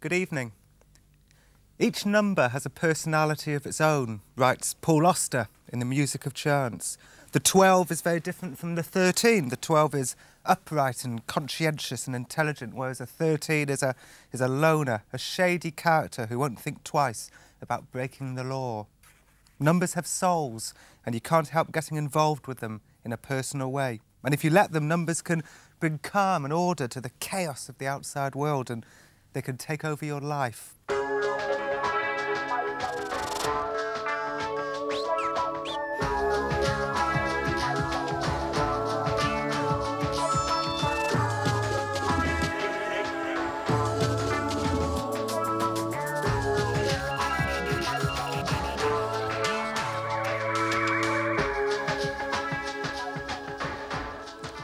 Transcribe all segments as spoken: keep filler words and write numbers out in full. Good evening. Each number has a personality of its own, writes Paul Auster in the Music of Chance. The twelve is very different from the thirteen. The twelve is upright and conscientious and intelligent, whereas a thirteen is a, is a loner, a shady character who won't think twice about breaking the law. Numbers have souls, and you can't help getting involved with them in a personal way. And if you let them, numbers can bring calm and order to the chaos of the outside world, and they can take over your life.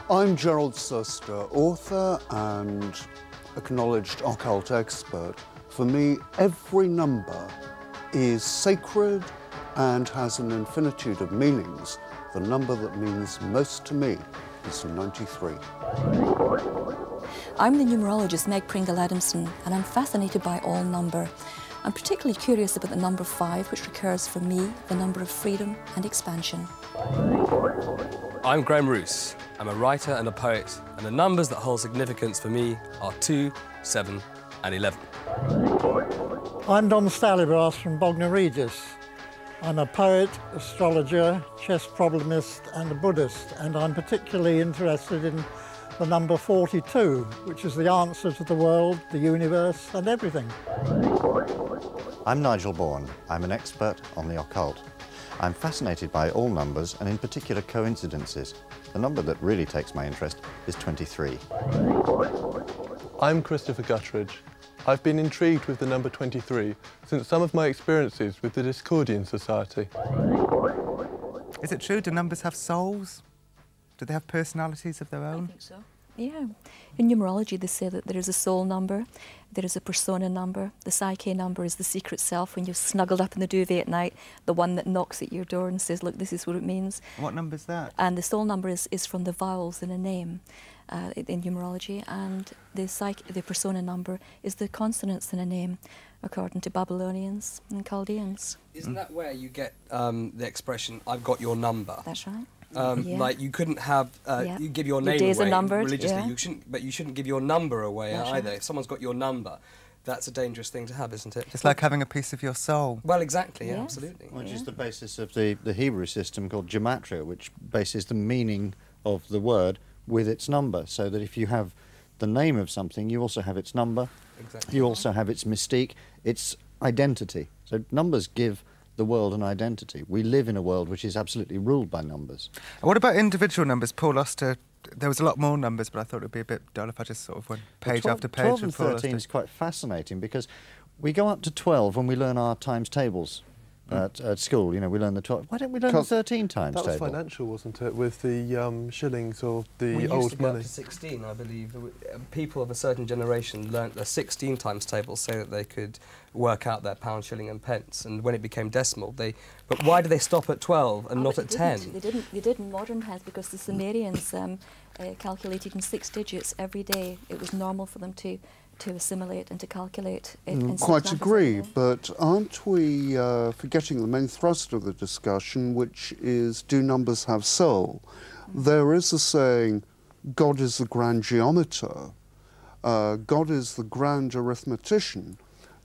I'm Gerald Suster, author and acknowledged occult expert. For me, every number is sacred and has an infinitude of meanings. The number that means most to me is ninety-three. I'm the numerologist Meg Pringle-Adamson, and I'm fascinated by all number. I'm particularly curious about the number five, which recurs for me, the number of freedom and expansion. I'm Graham Roos. I'm a writer and a poet, and the numbers that hold significance for me are two, seven and eleven. I'm Don Stalybrass from Bognor Regis. I'm a poet, astrologer, chess problemist and a Buddhist, and I'm particularly interested in the number forty-two, which is the answer to the world, the universe and everything. I'm Nigel Bourne. I'm an expert on the occult. I'm fascinated by all numbers, and in particular coincidences. The number that really takes my interest is twenty-three. I'm Christopher Gutteridge. I've been intrigued with the number twenty-three since some of my experiences with the Discordian Society. Is it true? Do numbers have souls? Do they have personalities of their own? I think so. Yeah. In numerology, they say that there is a soul number, there is a persona number, the psyche number is the secret self when you're snuggled up in the duvet at night, the one that knocks at your door and says, look, this is what it means. What number is that? And the soul number is, is from the vowels in a name uh, in numerology, and the, psyche, the persona number is the consonants in a name, according to Babylonians and Chaldeans. Isn't mm. that where you get um, the expression, I've got your number? That's right. Um, yeah. Like you couldn't have, uh, yeah. you give your name your days away are numbered, religiously, yeah. you shouldn't, but you shouldn't give your number away that's either. Right. If someone's got your number, that's a dangerous thing to have, isn't it? It's like having a piece of your soul. Well, exactly, yes. yeah, absolutely. Which yeah. is the basis of the, the Hebrew system called gematria, which bases the meaning of the word with its number, so that if you have the name of something, you also have its number, exactly. you also have its mystique, its identity. So numbers give the world and identity. We live in a world which is absolutely ruled by numbers. And what about individual numbers? Paul Auster, there was a lot more numbers, but I thought it would be a bit dull if I just sort of went page well, after page. twelve and Paul thirteen Auster. Is quite fascinating because we go up to twelve when we learn our times tables mm. at, at school. You know, we learn the twelve. Why don't we learn Can't, the thirteen times table? That was table? Financial, wasn't it, with the um, shillings or the we old used to money? Go up to sixteen, I believe. People of a certain generation learnt the sixteen times table so that they could work out their pound, shilling and pence, and when it became decimal, they... But why do they stop at twelve and oh, not at ten? They didn't. They did in modern times because the Sumerians um, uh, calculated in six digits every day. It was normal for them to, to assimilate and to calculate. It mm, quite agree, but aren't we uh, forgetting the main thrust of the discussion, which is, do numbers have soul? Mm. There is a saying, God is the grand geometer, uh, God is the grand arithmetician.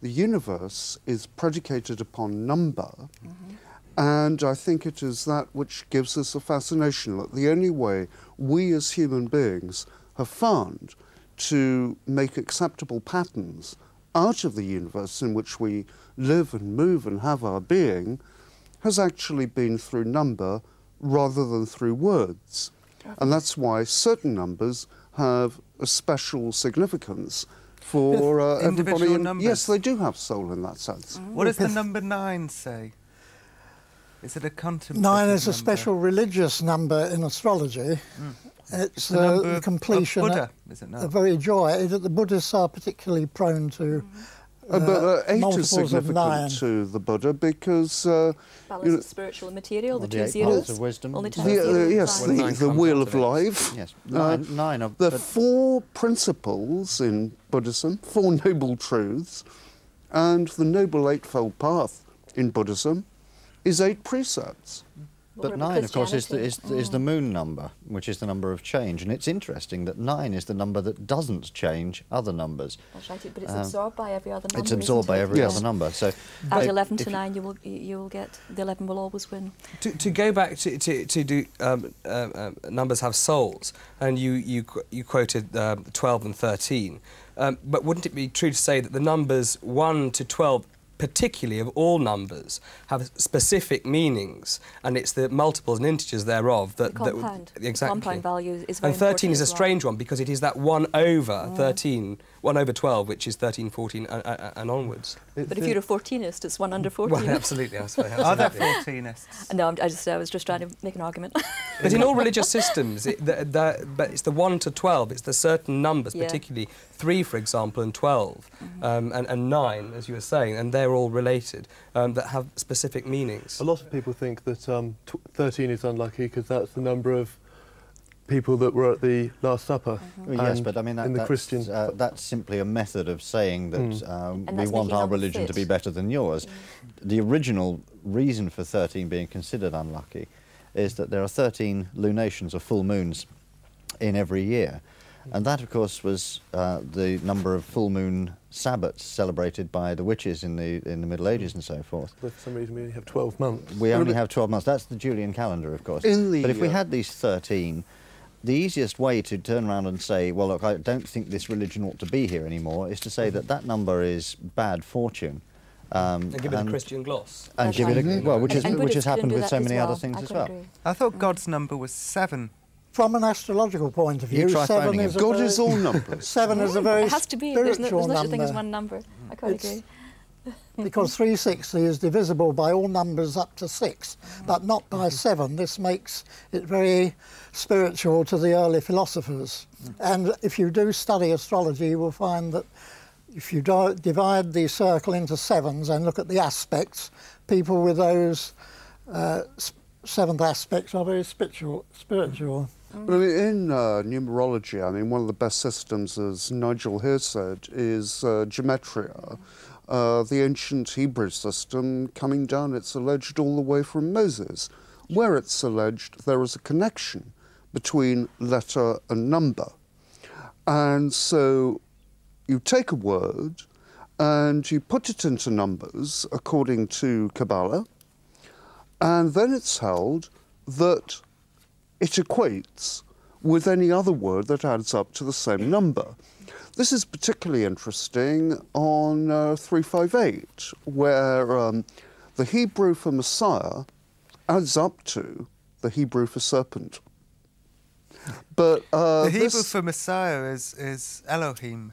The universe is predicated upon number, mm-hmm. and I think it is that which gives us a fascination. Look, the only way we as human beings have found to make acceptable patterns out of the universe in which we live and move and have our being has actually been through number rather than through words. And that's why certain numbers have a special significance for uh, everybody. In, yes, they do have soul in that sense. Mm. What does the number nine say? Is it a contemplative number? Nine is a special religious number in astrology. Mm. It's the uh, completion of, Buddha, of, is it not? A very joy that the Buddhists are particularly prone to mm. Uh, but uh, eight is significant nine. to the Buddha because uh, balance you know, of spiritual and material, well, the, the two zeros of wisdom. Only two zeros. Uh, yes, well, the, the wheel of life. Yes, nine. Uh, nine of the four principles in Buddhism, four noble truths, and the noble eightfold path in Buddhism is eight precepts. But nine, of course, is the, is, the, is the moon number, which is the number of change. And it's interesting that nine is the number that doesn't change other numbers. That's right, but it's um, absorbed by every other number. It's absorbed by it? every yes. other number. So at eleven to nine, you will you will get the eleven will always win. To, to go back to to, to do um, um, um, numbers have souls, and you you you quoted um, twelve and thirteen. Um, but wouldn't it be true to say that the numbers one to twelve, particularly of all numbers, have specific meanings, and it's the multiples and integers thereof that... The compound. That, exactly. The compound value is very And thirteen is a strange well. one, because it is that one over thirteen, one over twelve, which is thirteen, fourteen and, uh, and onwards. It's but if you're a fourteenist, it's one under fourteen. Well, absolutely, I suppose. Are there fourteenists? No, I'm, I, just, I was just trying to make an argument. But in all religious systems, it, the, the, but it's the one to twelve, it's the certain numbers, yeah. particularly three, for example, and twelve, mm-hmm. um, and, and nine, as you were saying, and they're all related, um, that have specific meanings. A lot of people think that um, thirteen is unlucky because that's the number of people that were at the Last Supper. Mm-hmm. Yes, but I mean, that, that's, Christian... uh, that's simply a method of saying that mm. um, we want our religion fit. to be better than yours. Mm. The original reason for thirteen being considered unlucky is that there are thirteen lunations or full moons in every year. And that, of course, was uh, the number of full moon sabbats celebrated by the witches in the in the Middle Ages and so forth. But for some reason, we only have twelve months. We only have twelve months. That's the Julian calendar, of course. In the, but if we had these thirteen, the easiest way to turn around and say, well, look, I don't think this religion ought to be here anymore, is to say that that number is bad fortune. Um, and give it and, a Christian gloss. And That's give right. it a... Well, which, and, is, and which has happened with so many well. other things I as well. Agree. I thought God's number was seven. From an astrological point of view, seven is a God very, is all numbers. Seven yeah, is a very it has to be. There's no, there's no such thing as one number. I quite it's, agree. Because three sixty is divisible by all numbers up to six, but not by seven. This makes it very spiritual to the early philosophers. And if you do study astrology, you will find that if you do, divide the circle into sevens and look at the aspects, people with those uh, seventh aspects are very spiritual. spiritual. Mm. Well, I mean, in uh, numerology, I mean, one of the best systems, as Nigel here said, is uh, gematria. Uh, the ancient Hebrew system coming down, it's alleged, all the way from Moses, where it's alleged there is a connection between letter and number. And so you take a word and you put it into numbers according to Kabbalah, and then it's held that it equates with any other word that adds up to the same number. This is particularly interesting on uh, three five eight, where um, the Hebrew for Messiah adds up to the Hebrew for serpent. But uh, the Hebrew for Messiah is, is Elohim.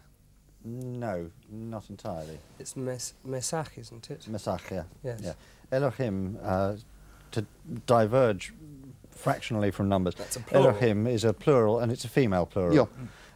No, not entirely. It's mes Mesach, isn't it? Mesach, yeah. Yes. Yeah. Elohim, uh, to diverge fractionally from numbers, That's a plural. Elohim is a plural, and it's a female plural. Yeah.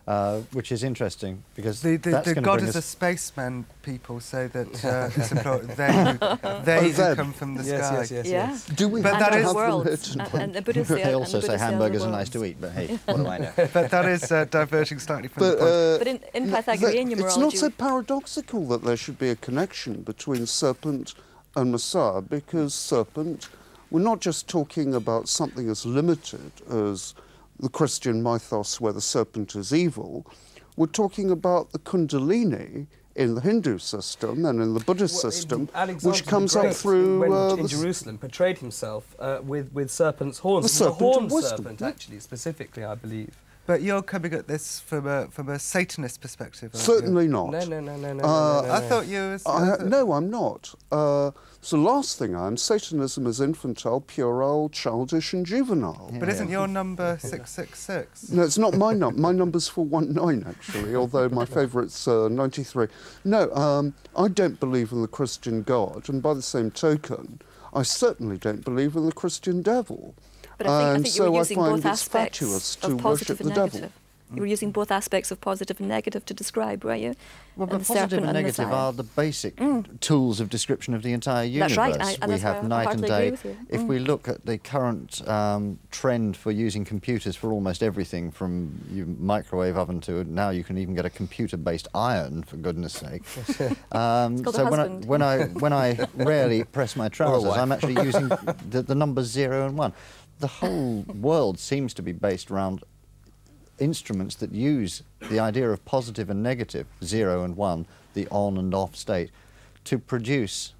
Uh, which is interesting because the, the, that's the goddess of spaceman people say that uh, it's important. They, who, they oh, who come from the yes, sky. Yes, yes, yeah. yes. Do we? But and that is worlds. And, and the Buddhists they also the say hamburgers are, are nice to eat, but hey, what do I know? But that is uh, diverging slightly from but, the point. Uh, but in, in Pythagorean numerology, it's not so paradoxical that there should be a connection between serpent and Messiah, because serpent, we're not just talking about something as limited as the Christian mythos where the serpent is evil. We're talking about the Kundalini in the Hindu system and in the Buddhist well, system, which comes up through... When uh, in Jerusalem, portrayed himself uh, with, with serpent's horns. The serpent the horned serpent, actually, specifically, I believe. But you're coming at this from a, from a Satanist perspective, aren't Certainly you? not. No, no, no, no, no, uh, no, no, no. I thought you were... I, no, I'm not. Uh, so last thing I'm, Satanism is infantile, puerile, childish and juvenile. Yeah. But isn't your number six six six? No, it's not my number. My number's four one nine, actually, although my favourite's uh, ninety-three. No, um, I don't believe in the Christian God, and by the same token, I certainly don't believe in the Christian devil. But I think, and I think you so were using both aspects of positive and negative. You were using both aspects of positive and negative to describe, were you? Well, but and positive and, and negative and are the basic mm. tools of description of the entire universe. That's right. I, we have night and day. If mm. we look at the current um, trend for using computers for almost everything, from your microwave oven to now you can even get a computer-based iron, for goodness sake. um, so when I, when I when I rarely press my trousers, I'm actually using the, the numbers zero and one. The whole world seems to be based around instruments that use the idea of positive and negative, zero and one, the on and off state, to produce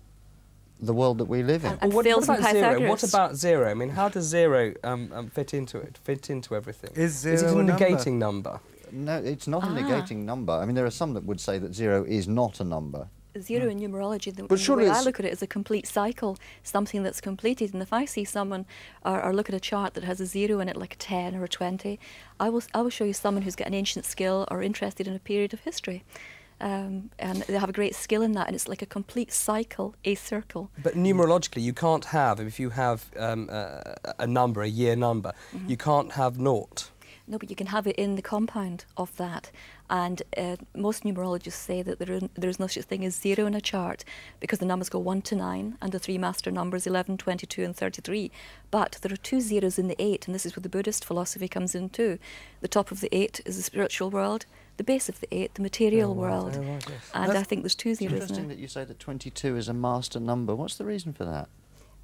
the world that we live in. And, and what, what about zero? What about zero? I mean, how does zero um, um, fit into it? Fit into everything? Is zero is it a, a negating number? No, it's not ah. a negating number. I mean, there are some that would say that zero is not a number. Zero in numerology, the, the way I look at it, is a complete cycle, something that's completed. And if I see someone or, or look at a chart that has a zero in it, like a ten or a twenty, I will, I will show you someone who's got an ancient skill or interested in a period of history. Um, and they have a great skill in that, and it's like a complete cycle, a circle. But numerologically, you can't have, if you have um, a, a number, a year number, mm-hmm. you can't have naught. No, but you can have it in the compound of that. And uh, most numerologists say that there is, there is no such thing as zero in a chart, because the numbers go one to nine, and the three master numbers eleven, twenty-two and thirty-three. But there are two zeros in the eight, and this is where the Buddhist philosophy comes in too. The top of the eight is the spiritual world, the base of the eight, the material oh, world. Oh, right, yes. And that's, I think there's two zeros in it. It's interesting that you say that twenty-two is a master number. What's the reason for that?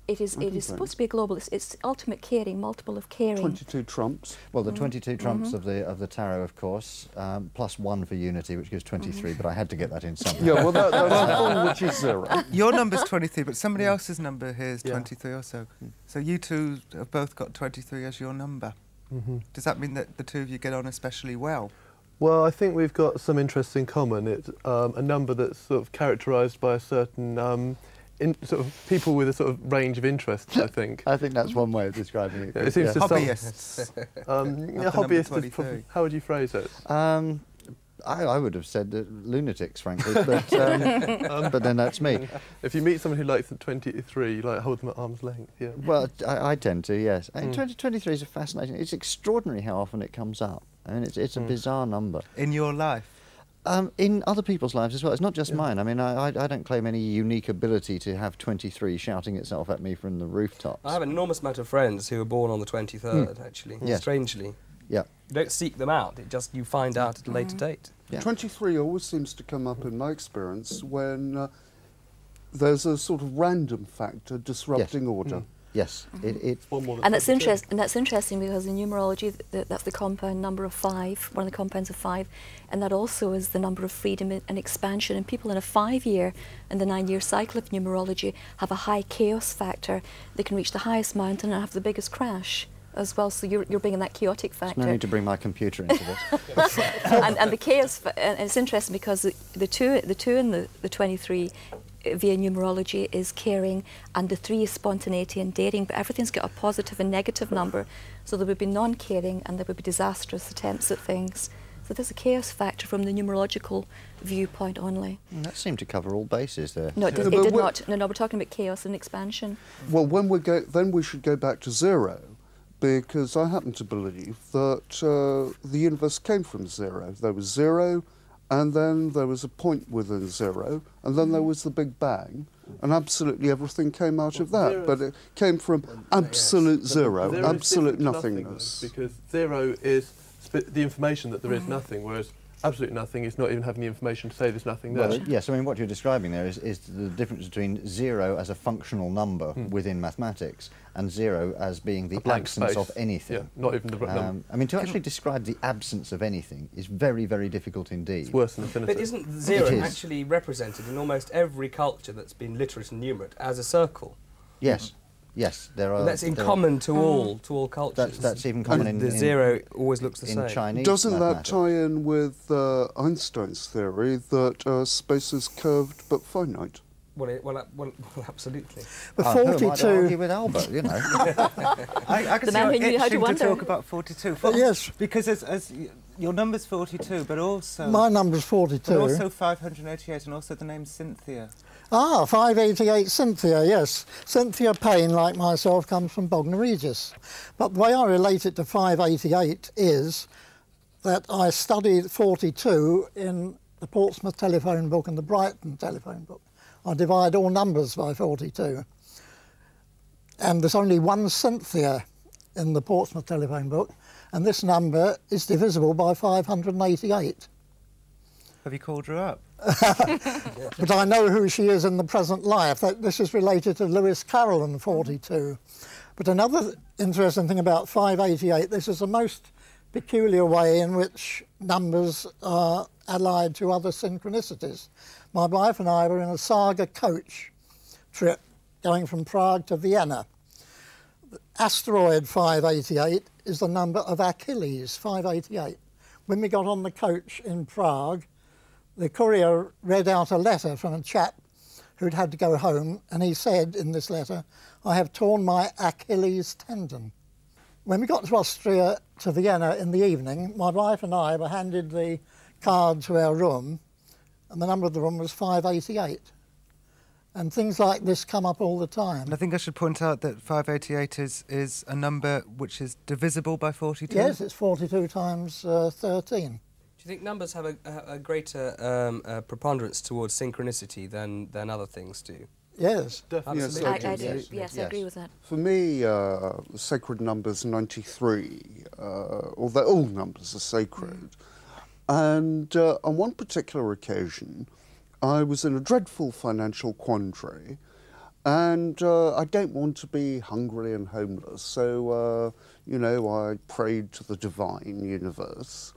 It is, it is supposed to be global. It's, it's ultimate caring, multiple of caring. twenty-two trumps. Well, the mm. twenty-two trumps mm -hmm. of the of the tarot, of course, um, plus one for unity, which gives twenty-three, mm. but I had to get that in somehow. Yeah, well, that, that was one, which is zero. Your number's twenty-three, but somebody yeah. else's number here is yeah. twenty-three or so. Mm. So you two have both got twenty-three as your number. Mm -hmm. Does that mean that the two of you get on especially well? Well, I think we've got some interests in common. It's um, a number that's sort of characterised by a certain... Um, In, sort of people with a sort of range of interests, I think. I think that's one way of describing it. Yeah, it seems yeah. to hobbyists. Um, yeah, hobbyists is probably, how would you phrase it? Um, I, I would have said uh, lunatics, frankly, but, um, um, but then that's me. If you meet someone who likes the twenty-three, you like hold them at arm's length. Yeah. Well, I, I tend to, yes. Mm. twenty twenty-three is a fascinating. It's extraordinary how often it comes up. I mean, it's, it's a mm. bizarre number. In your life? Um, in other people's lives as well. It's not just yeah. mine. I mean, I, I don't claim any unique ability to have twenty-three shouting itself at me from the rooftops. I have an enormous amount of friends who were born on the twenty-third, mm. actually, yes. strangely. Yeah. You don't seek them out, it just you find out at a later mm. date. Yeah. twenty-three always seems to come up in my experience when uh, there's a sort of random factor disrupting yes. order. Mm. Yes, mm-hmm. it, it one more and that's interesting. And that's interesting because in numerology, th th that's the compound number of five, one of the compounds of five, and that also is the number of freedom and expansion. And people in a five-year and the nine-year cycle of numerology have a high chaos factor. They can reach the highest mountain and have the biggest crash as well. So you're you're bringing that chaotic factor. There's no need to bring my computer into this. and, and the chaos. And it's interesting because the, the two, the two and the the twenty-three. Via numerology is caring, and the three is spontaneity and daring, but everything's got a positive and negative number, so there would be non-caring and there would be disastrous attempts at things. So there's a chaos factor from the numerological viewpoint only. Mm, that seemed to cover all bases there. No, it did, yeah, it did not. No, no, we're talking about chaos and expansion. Well, when we go, then we should go back to zero, because I happen to believe that uh, the universe came from zero. There was zero, and then there was a point within zero, and then there was the Big Bang, and absolutely everything came out well, of that. But it came from absolute yes. zero, zero, absolute nothingness. nothingness. Because zero is sp the information that there is nothing, whereas absolute nothing is not even having the information to say there's nothing there. Well, yes, I mean, what you're describing there is, is the difference between zero as a functional number hmm. within mathematics and zero as being the absence space. Of anything. Yeah, not even the um, I mean, to actually describe the absence of anything is very, very difficult indeed. It's worse than infinity. But isn't zero is. actually represented in almost every culture that's been literate and numerate as a circle? Yes. Mm-hmm. Yes, there are. And that's in common to all, to all cultures. That's, that's even common in, in the zero always looks the same. In Chinese, doesn't that tie in with uh, Einstein's theory that uh, space is curved but finite? Well, it, well, well, well, absolutely. The forty-two. I don't argue with Albert, you know. I, I can see you itching to talk about forty-two. For, yes, because as, as your number's forty-two, but also my number's forty-two, but also five hundred eighty-eight, and also the name Cynthia. Ah, five eighty-eight Cynthia, yes. Cynthia Payne, like myself, comes from Bognor Regis. But the way I relate it to five eighty-eight is that I studied forty-two in the Portsmouth telephone book and the Brighton telephone book. I divide all numbers by forty-two. And there's only one Cynthia in the Portsmouth telephone book, and this number is divisible by five hundred eighty-eight. Have you called her up? But I know who she is in the present life. This is related to Lewis Carroll in forty-two. But another interesting thing about five eighty-eight, this is the most peculiar way in which numbers are allied to other synchronicities. My wife and I were in a Saga coach trip going from Prague to Vienna. Asteroid five eighty-eight is the number of Achilles, five eighty-eight. When we got on the coach in Prague, the courier read out a letter from a chap who'd had to go home, and he said in this letter, "I have torn my Achilles tendon." When we got to Austria, to Vienna in the evening, my wife and I were handed the card to our room, and the number of the room was five eighty-eight. And things like this come up all the time. And I think I should point out that five eighty-eight is, is a number which is divisible by forty-two? Yes, it's forty-two times uh, thirteen. Do you think numbers have a, a greater um, uh, preponderance towards synchronicity than, than other things do? Yes, definitely. Yes, I, I do. Yes, yes, I agree with that. For me, uh, sacred numbers ninety-three, uh, although all numbers are sacred. Mm. And uh, on one particular occasion, I was in a dreadful financial quandary, and uh, I don't want to be hungry and homeless, so, uh, you know, I prayed to the divine universe.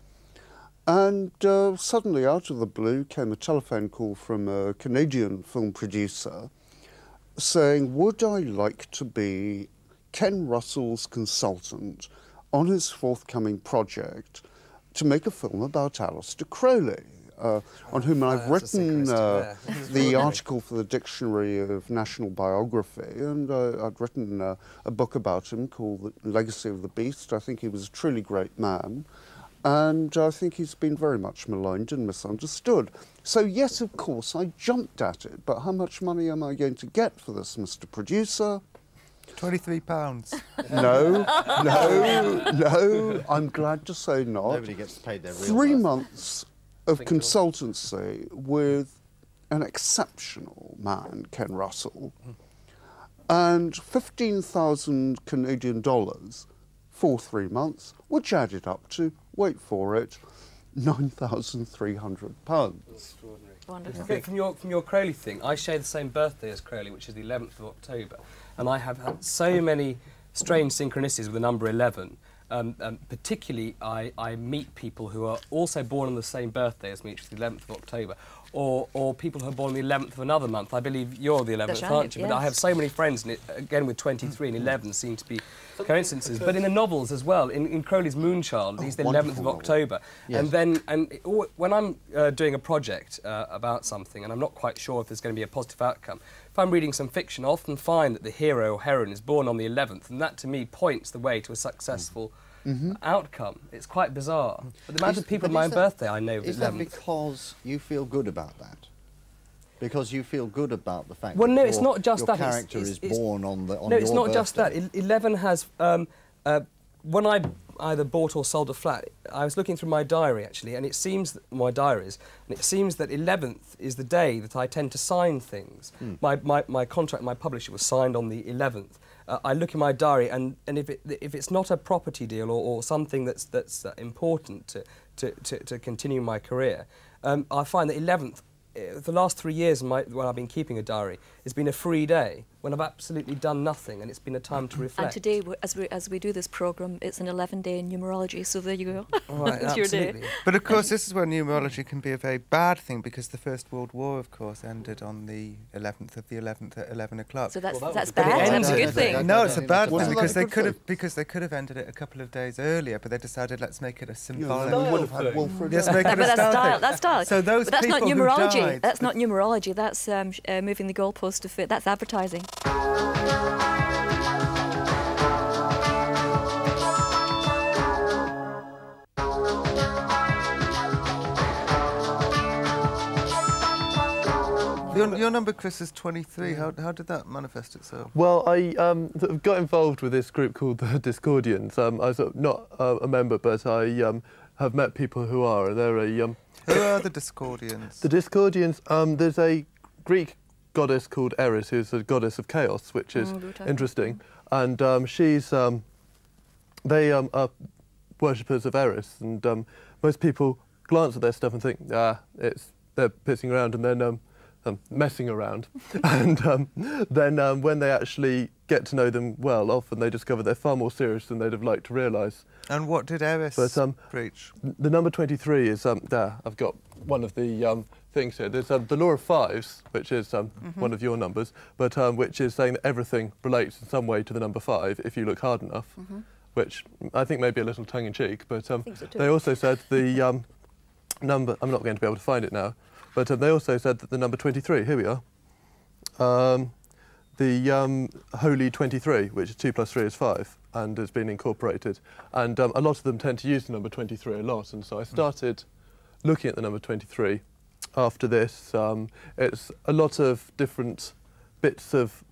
And uh, suddenly, out of the blue, came a telephone call from a Canadian film producer saying, would I like to be Ken Russell's consultant on his forthcoming project to make a film about Aleister Crowley? Uh, on whom I've oh, written uh, the article for the Dictionary of National Biography, and uh, I've written uh, a book about him called Legacy of the Beast. I think he was a truly great man, and I think he's been very much maligned and misunderstood. So yes, of course, I jumped at it, but how much money am I going to get for this, Mister Producer? twenty-three pounds. No, no, no, I'm glad to say not. Nobody gets paid their real Three life. months of consultancy with an exceptional man, Ken Russell, and fifteen thousand Canadian dollars for three months, which added up to, wait for it, nine thousand three hundred pounds. Extraordinary. Wonderful. Yeah. From your, from your Crowley thing, I share the same birthday as Crowley, which is the eleventh of October, and I have had so many strange synchronicities with the number eleven. Um, um, particularly, I, I meet people who are also born on the same birthday as me, which is the eleventh of October, or, or people who are born on the eleventh of another month. I believe you're the eleventh, aren't you? Yes. But I have so many friends, and it, again, with twenty-three and eleven seem to be coincidences. But in the novels as well, in, in Crowley's Moonchild, he's the eleventh of October. Yes. And then and it, when I'm uh, doing a project uh, about something, and I'm not quite sure if there's going to be a positive outcome, if I'm reading some fiction, I often find that the hero or heroine is born on the eleventh, and that to me points the way to a successful mm-hmm. outcome. It's quite bizarre. But the amount is, of people on my that, birthday I know is that because you feel good about that? Because you feel good about the fact well, that no, your, it's not just your that. character it's, it's, is born on the on No, it's your not birthday. just that. eleven has... Um, uh, when I either bought or sold a flat, I was looking through my diary, actually, and it seems that, my diaries, and it seems that eleventh is the day that I tend to sign things. Mm. My, my, my contract, my publisher, was signed on the eleventh. Uh, I look in my diary, and, and if, it, if it's not a property deal or, or something that's, that's uh, important to, to, to, to continue my career, um, I find that eleventh, Uh, the last three years my, when I've been keeping a diary, it's been a free day when I've absolutely done nothing, and it's been a time to reflect. And today, we're, as, we, as we do this programme, it's an eleven-day in numerology, so there you go. All right, it's absolutely. your day. But, of course, this is where numerology can be a very bad thing, because the First World War, of course, ended on the eleventh of the eleventh at eleven o'clock. So that's, well, that that's bad, that's a good thing. No, it's a bad one, because they could have because they could have ended it a couple of days earlier, but they decided, let's make it a symbolic... Yeah, would have had Wolfram. Let's make it a style thing. That's style. So those people who died... But that's not numerology. That's not numerology, that's um, uh, moving the goalpost to fit, that's advertising. Your, your number, Chris, is twenty-three. How, how did that manifest itself? Well, I um, sort of got involved with this group called the Discordians. Um, I was sort of not uh, a member, but I... Um, have met people who are. They're a, um, who are the Discordians? The Discordians, um, there's a Greek goddess called Eris, who's the goddess of chaos, which is mm, interesting. And um, she's, um, they um, are worshippers of Eris, and um, most people glance at their stuff and think, ah, it's, they're pissing around, and then um, um, messing around. And um, then um, when they actually get to know them well, often they discover they're far more serious than they'd have liked to realise. And what did Eris but, um, preach? The number twenty-three is, um, there, I've got one of the um, things here. There's um, the law of fives, which is um, mm-hmm. one of your numbers, but um, which is saying that everything relates in some way to the number five if you look hard enough, mm-hmm. which I think may be a little tongue-in-cheek, but um, so they also said the um, number, I'm not going to be able to find it now, but um, they also said that the number twenty-three, here we are, um, the um, holy twenty-three, which is two plus three is five, and has been incorporated. And um, a lot of them tend to use the number twenty-three a lot, and so I started looking at the number twenty-three after this. Um, it's a lot of different bits of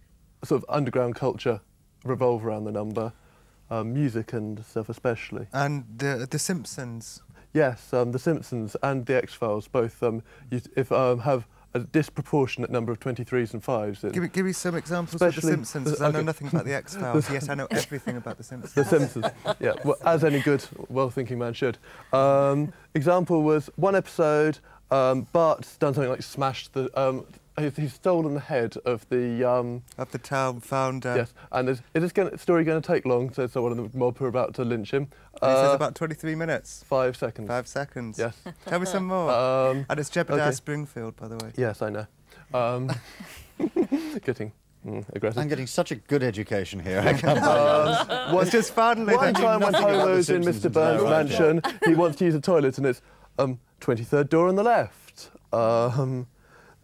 sort of underground culture revolve around the number, um, music and stuff especially. And the, the Simpsons? Yes, um, the Simpsons and the X Files both um, if, um, have a disproportionate number of twenty-threes and fives. Give me, give me some examples of the Simpsons, because okay. I know nothing about the X Files, yet I know everything about the Simpsons. The Simpsons, yeah, well, as any good, well-thinking man should. Um, example was one episode, um, Bart's done something like smashed the... Um, he's, he's stolen the head of the... Um, of the town founder. Yes, and is this story going to take long, says someone in the mob who are about to lynch him. Uh, it says about twenty-three minutes. Five seconds. Five seconds. Yes. Tell me some more. Um, and it's Jeopardy okay. Springfield, by the way. Yes, I know. Um, getting mm, aggressive. I'm getting such a good education here. I can't um, one, it's just fun. One time when Polo's in Mister Burns' mansion, right, yeah. he wants to use a toilet, and it's um, twenty-third door on the left. Um,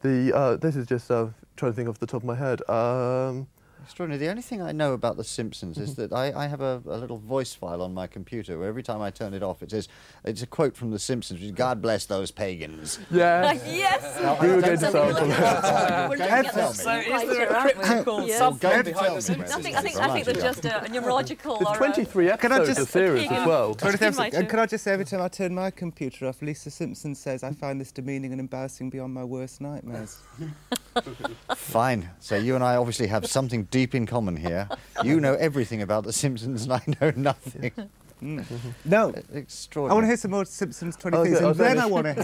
the uh, This is just uh, trying to think off the top of my head. Um, Extraordinary. The only thing I know about The Simpsons is that I, I have a, a little voice file on my computer where every time I turn it off, it says, it's a quote from The Simpsons, which is, God bless those pagans. Yes. Yes. No, we were going to start from that. So is there a critical sub-game behind The Simpsons? I think, I think, I think there's just a, a numerological or a... twenty-three episodes of the series as well. And can I just say, every time I turn my computer off, Lisa Simpson says, I find this demeaning and embarrassing beyond my worst nightmares. Fine. So you and I obviously have something deep in common here. You know everything about The Simpsons, and I know nothing. Mm. No. Extraordinary. I want to hear some more Simpsons twenty-threes, and then I want to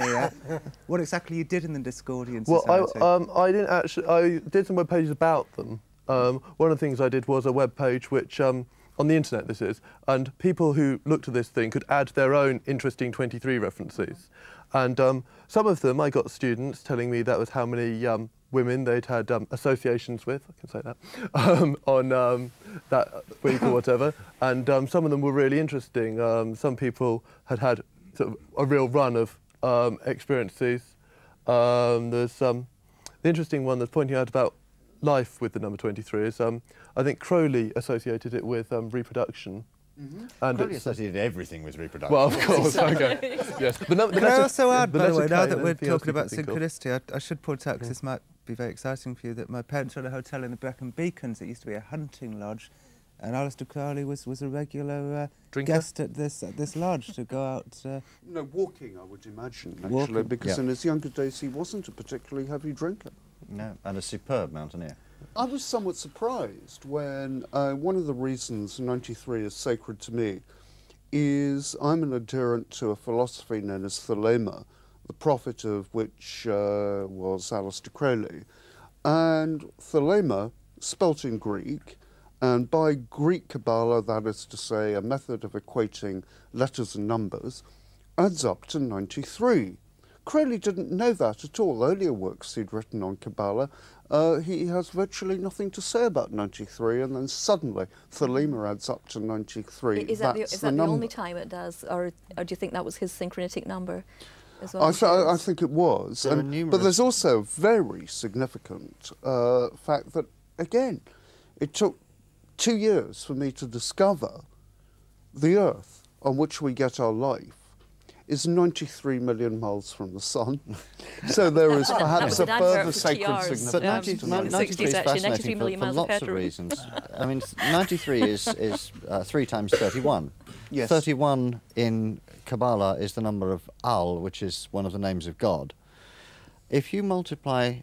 hear what exactly you did in the Discordian Society. Well, I, um, I didn't actually. I did some web pages about them. Um, one of the things I did was a web page which, um, on the internet, this is, and people who looked at this thing could add their own interesting twenty-three references, and um, some of them I got students telling me that was how many. Um, women they'd had um, associations with, I can say that, um, on um, that week or whatever, and um, some of them were really interesting. Um, some people had had sort of a real run of um, experiences. Um, there's um, the interesting one that's pointing out about life with the number twenty-three is, um, I think Crowley associated it with um, reproduction. Mm-hmm. And Crowley associated everything with reproduction. Well, of course, okay. Yes. The the Can I also add, the by the way, now that we're talking about synchronicity, I, I should point out, because this might be very exciting for you, that my parents were at a hotel in the Brecon Beacons. It used to be a hunting lodge, and Aleister Crowley was, was a regular uh, guest at this at this lodge to go out... Uh, no, walking, I would imagine, actually, walking. because yeah. in his younger days he wasn't a particularly heavy drinker. No, and a superb mountaineer. I was somewhat surprised when uh, one of the reasons ninety-three is sacred to me is I'm an adherent to a philosophy known as Thelema, the prophet of which uh, was Aleister Crowley. And Thelema, spelt in Greek, and by Greek Kabbalah, that is to say a method of equating letters and numbers, adds up to ninety-three. Crowley didn't know that at all. Earlier works he'd written on Kabbalah, uh, he has virtually nothing to say about ninety-three, and then suddenly Thelema adds up to ninety-three. Is that, the, is that the, the only time it does, or, or do you think that was his synchronitic number? Well, I, th I think it was, and, but there's also a very significant uh, fact that, again, it took two years for me to discover the Earth on which we get our life is ninety-three million miles from the sun. So there is perhaps a further sacred significance. ninety-three is fascinating for, for lots of reasons. I mean, ninety-three is, is uh, three times thirty-one. Yes. thirty-one in Kabbalah is the number of Al, which is one of the names of God. If you multiply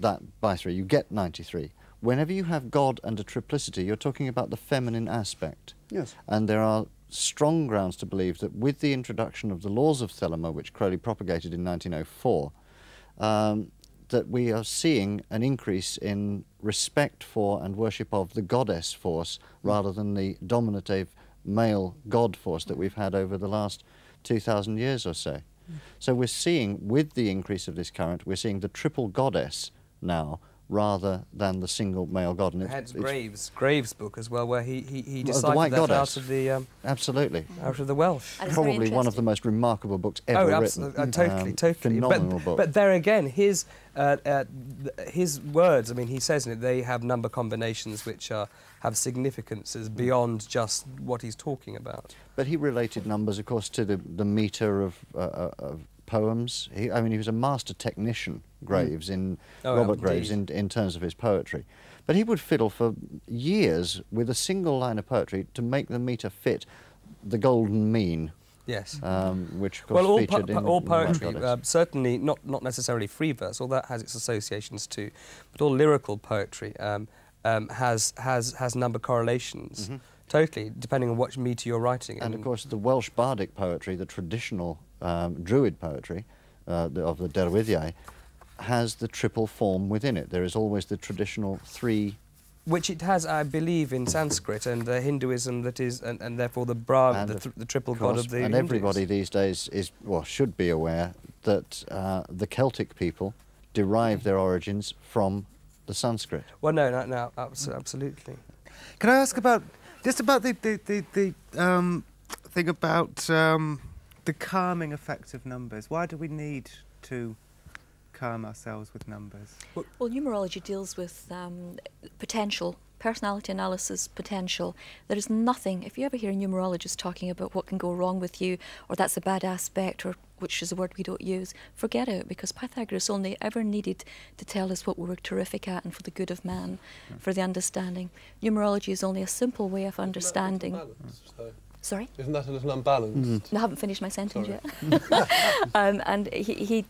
that by three, you get ninety-three. Whenever you have God and a triplicity, you're talking about the feminine aspect. Yes. And there are strong grounds to believe that with the introduction of the laws of Thelema, which Crowley propagated in nineteen oh four, um, that we are seeing an increase in respect for and worship of the goddess force rather than the dominative male god force that we've had over the last two thousand years or so. Mm. So we're seeing, with the increase of this current, we're seeing the triple goddess now, rather than the single male god. And it had Graves, Graves' book as well, where he he, he deciphered that goddess out of the um, absolutely out of the Welsh. That's probably one of the most remarkable books ever oh, written. Oh, uh, totally, um, totally. Phenomenal but, book. But there again, his uh, uh, his words. I mean, he says in it they have number combinations which are, have significances beyond just what he's talking about. But he related numbers, of course, to the the meter of uh, of poems. He, I mean, he was a master technician, Graves, in oh, Robert indeed. Graves, in, in terms of his poetry. But he would fiddle for years with a single line of poetry to make the meter fit the golden mean. Yes. Um, which, of course, well, all featured in... all poetry, uh, certainly not, not necessarily free verse, all that has its associations too, but all lyrical poetry um, um, has, has, has number correlations, mm-hmm. totally, depending on what meter you're writing in. And, of course, the Welsh bardic poetry, the traditional um, Druid poetry uh, the, of the Derwyddiae, has the triple form within it. There is always the traditional three... Which it has, I believe, in Sanskrit and uh, Hinduism that is, and, and therefore the Brahma, the, th the triple course, god of the And Hindus. Everybody these days is, well, should be aware that uh, the Celtic people derive their origins from the Sanskrit. Well, no, no, no, absolutely. Can I ask about, just about the, the, the, the um, thing about um, the calming effect of numbers? Why do we need to... calm ourselves with numbers? Well, numerology deals with um, potential, personality analysis, potential. There is nothing, if you ever hear a numerologist talking about what can go wrong with you, or that's a bad aspect, or which is a word we don't use, forget it, because Pythagoras only ever needed to tell us what we were terrific at and for the good of man, mm. for the understanding. Numerology is only a simple way of understanding. Sorry? Isn't that a little unbalanced? Mm. No, I haven't finished my sentence Sorry. yet. um, and he, he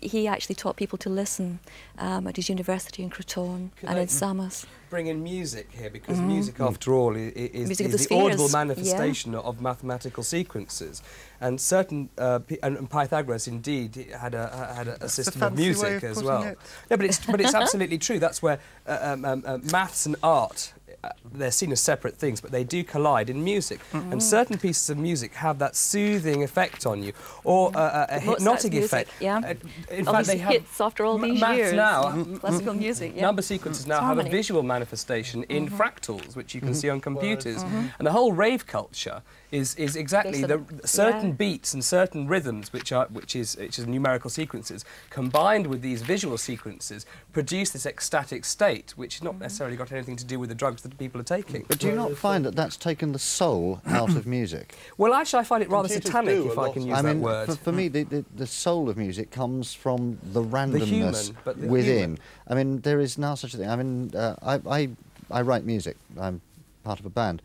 he actually taught people to listen um, at his university in Croton Could and in Samos. Bring in music here, because mm. music, after all, is, is, music is the, the audible manifestation yeah. of mathematical sequences. And certain uh, and Pythagoras indeed had a had a, a system of music of as well. It. No, but it's but it's absolutely true. That's where uh, um, um, uh, maths and art. Uh, they're seen as separate things, but they do collide in music. Mm-hmm. And certain pieces of music have that soothing effect on you, or uh, a hypnotic music, effect. Yeah. Uh, in all fact, they hits have after all these math years. Now, mm-hmm. classical music. Yeah. Number sequences mm-hmm. now Harmony. have a visual manifestation mm-hmm. in fractals, which you can mm-hmm. see on computers. Mm-hmm. And the whole rave culture is is exactly the certain yeah. beats and certain rhythms, which are which is which is numerical sequences combined with these visual sequences, produce this ecstatic state, which has not mm-hmm. necessarily got anything to do with the drugs that people are taking. But do you not find that that's taken the soul out of music? Well, actually, I find it rather Computers satanic, if I can use I mean, that word. For, for me, the, the, the soul of music comes from the randomness the human, but the within. Human. I mean, there is now such a thing. I mean, uh, I, I, I write music. I'm part of a band.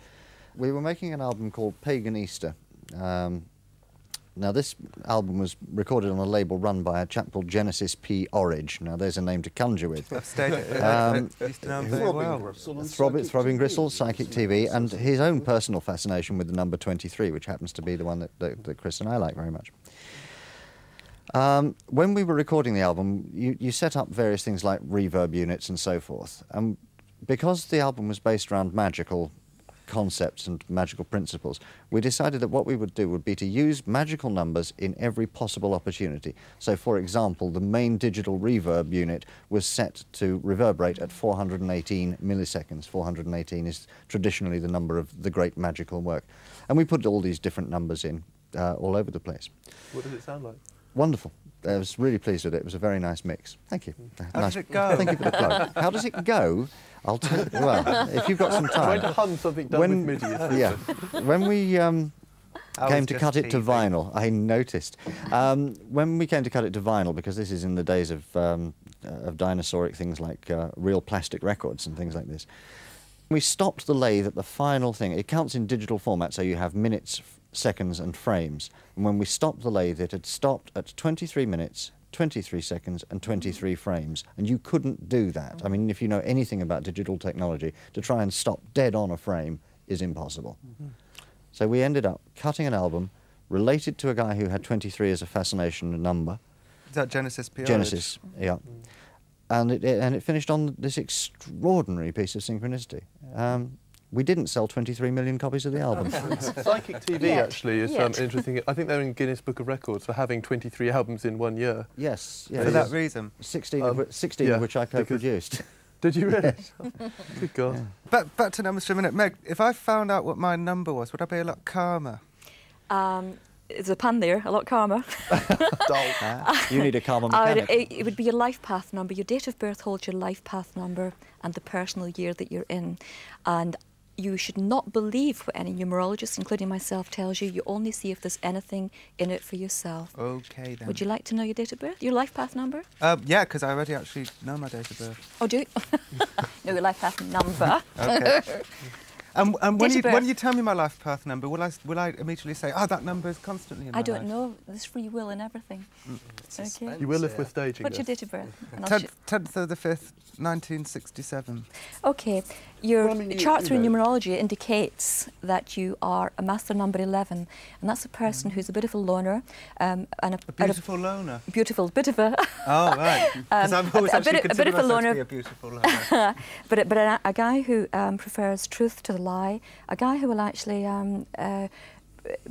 We were making an album called Pagan Easter. Um, now, this album was recorded on a label run by a chap called Genesis P. Orridge. Now, there's a name to conjure with. I've stayed um, well. Throbbing, Throbbing Gristle, Psychic T V, and his own personal fascination with the number twenty-three, which happens to be the one that, that, that Chris and I like very much. Um, when we were recording the album, you, you set up various things like reverb units and so forth. And because the album was based around magical concepts and magical principles, we decided that what we would do would be to use magical numbers in every possible opportunity. So, for example, the main digital reverb unit was set to reverberate at four hundred eighteen milliseconds. four hundred eighteen is traditionally the number of the great magical work. And we put all these different numbers in uh, all over the place. What did it sound like? Wonderful. I was really pleased with it. It was a very nice mix. Thank you. How nice. does it go? Thank you for the plug. How does it go? I'll tell you. Well, if you've got some time. Trying to hunt something done when, with MIDI. Yeah. When we um, came to cut teething. it to vinyl, I noticed. Um, when we came to cut it to vinyl, because this is in the days of, um, of dinosauric things like uh, real plastic records and things like this, We stopped the lathe at the final thing. It counts in digital format, so you have minutes, seconds and frames. And when we stopped the lathe, it had stopped at twenty-three minutes, twenty-three seconds and twenty-three frames, and you couldn't do that. I mean, if you know anything about digital technology, to try and stop dead on a frame is impossible. Mm-hmm. So we ended up cutting an album related to a guy who had twenty-three as a fascination number. Is that Genesis P R? Genesis, yeah. Mm. And it, it, and it finished on this extraordinary piece of synchronicity. Um, we didn't sell twenty-three million copies of the album. Psychic T V, yet. actually, is um, interesting. I think they're in Guinness Book of Records for having twenty-three albums in one year. Yes. Yeah, for that reason. sixteen, um, of, sixteen yeah, of which I co-produced. Did you really? Good God. Yeah. Back, back to numbers for a minute. Meg, if I found out what my number was, would I be a lot calmer? Um... There's a pun there, a lot calmer. You need a calmer mechanic. Would, it, it would be your life path number. Your date of birth holds your life path number and the personal year that you're in. And you should not believe what any numerologist, including myself, tells you. You only see if there's anything in it for yourself. OK, then. Would you like to know your date of birth, your life path number? Um, yeah, because I already actually know my date of birth. Oh, do you? No, your life path number. OK. And, and when, you, when you tell me my life path number, will I, will I immediately say, oh, that number is constantly in my I don't life. know. There's free will and everything. Mm. Okay. You will live with staging. What's this? Your date of birth? tenth of the fifth, nineteen sixty-seven. OK. Your well, I mean, chart you, through you know. numerology indicates that you are a master number eleven, and that's a person mm. who's a bit of a loner. Um, and a, a beautiful a, loner? Beautiful, bit of a... Oh, right. Because um, I've always a, actually a bit, considered a bit of a loner. To be a beautiful loner. But, but a, a guy who um, prefers truth to the lie, a guy who will actually um, uh,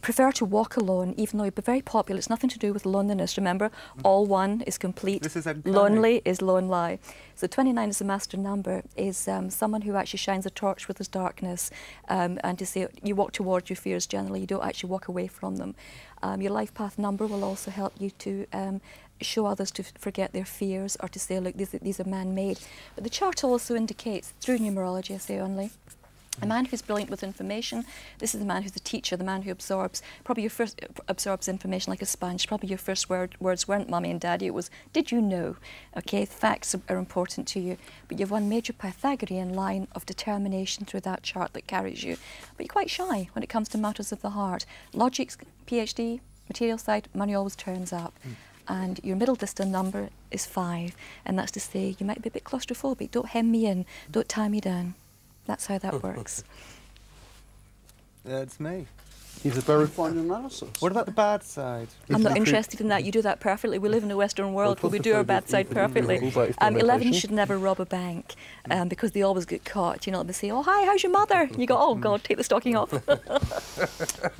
prefer to walk alone, even though he'd be very popular. It's nothing to do with loneliness, remember? All one is complete. This is lonely is lone lie. So twenty-nine is a master number, is um, someone who actually shines a torch with his darkness, um, and to say you walk towards your fears generally, you don't actually walk away from them. Um, your life path number will also help you to um, show others to forget their fears or to say, look, these, these are man-made. But the chart also indicates, through numerology, I say only, a man who's brilliant with information. This is the man who's the teacher, the man who absorbs, probably your first, absorbs information like a sponge. Probably your first word, words weren't mummy and daddy, it was, did you know? Okay, facts are important to you. But you have one major Pythagorean line of determination through that chart that carries you. But you're quite shy when it comes to matters of the heart. Logic, PhD, material side, money always turns up. Mm. And your middle distal number is five. And that's to say, you might be a bit claustrophobic. Don't hem me in, don't tie me down. That's how that works. That's me. He's a very fine analysis. What about the bad side? I'm not interested in that. You do that perfectly. We live in a Western world, but we do our bad side perfectly. Um, eleven should never rob a bank um, because they always get caught. You know, they say, oh, hi, how's your mother? And you go, oh, God, take the stocking off. Well,